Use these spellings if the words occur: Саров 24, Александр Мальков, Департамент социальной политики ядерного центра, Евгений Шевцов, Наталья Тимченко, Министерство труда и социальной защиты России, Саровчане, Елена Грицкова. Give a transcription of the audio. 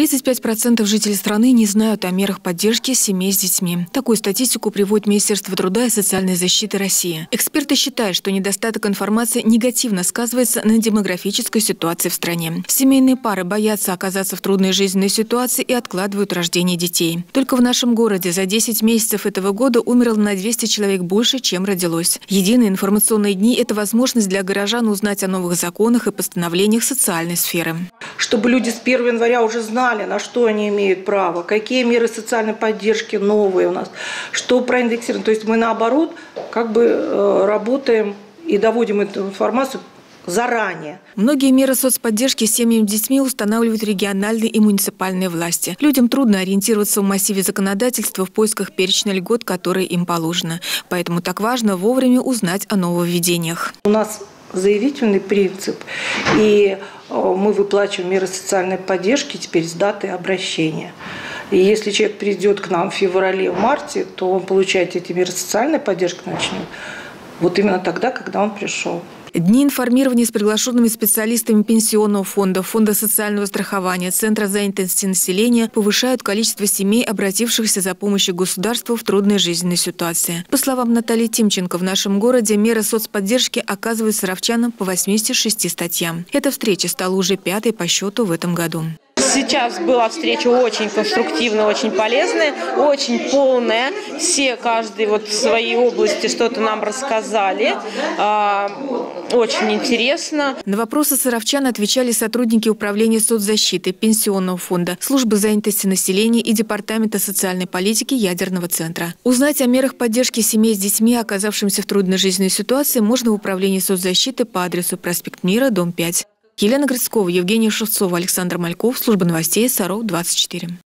35% жителей страны не знают о мерах поддержки семей с детьми. Такую статистику приводит Министерство труда и социальной защиты России. Эксперты считают, что недостаток информации негативно сказывается на демографической ситуации в стране. Семейные пары боятся оказаться в трудной жизненной ситуации и откладывают рождение детей. Только в нашем городе за 10 месяцев этого года умерло на 200 человек больше, чем родилось. Единые информационные дни – это возможность для горожан узнать о новых законах и постановлениях социальной сферы. Чтобы люди с 1 января уже знали, на что они имеют право, какие меры социальной поддержки новые у нас, что проиндексировано. То есть мы наоборот как бы работаем и доводим эту информацию заранее. Многие меры соцподдержки семьям с детьми устанавливают региональные и муниципальные власти. Людям трудно ориентироваться в массиве законодательства в поисках перечня льгот, которые им положено. Поэтому так важно вовремя узнать о нововведениях. У нас заявительный принцип, и мы выплачиваем меры социальной поддержки теперь с даты обращения. И если человек придет к нам в феврале-марте, то он получает эти меры социальной поддержки, начнет вот именно тогда, когда он пришел. Дни информирования с приглашенными специалистами Пенсионного фонда, Фонда социального страхования, Центра занятости населения повышают количество семей, обратившихся за помощью государства в трудной жизненной ситуации. По словам Натальи Тимченко, в нашем городе меры соцподдержки оказывают саровчанам по 86 статьям. Эта встреча стала уже 5-й по счету в этом году. Сейчас была встреча очень конструктивная, очень полезная, очень полная. Все, каждый вот в своей области что-то нам рассказали. Очень интересно. На вопросы саровчан отвечали сотрудники Управления соцзащиты, Пенсионного фонда, Службы занятости населения и Департамента социальной политики ядерного центра. Узнать о мерах поддержки семей с детьми, оказавшимся в трудной жизненной ситуации, можно в Управлении соцзащиты по адресу проспект Мира, дом 5. Елена Грицкова, Евгений Шевцов, Александр Мальков, служба новостей Саров 24.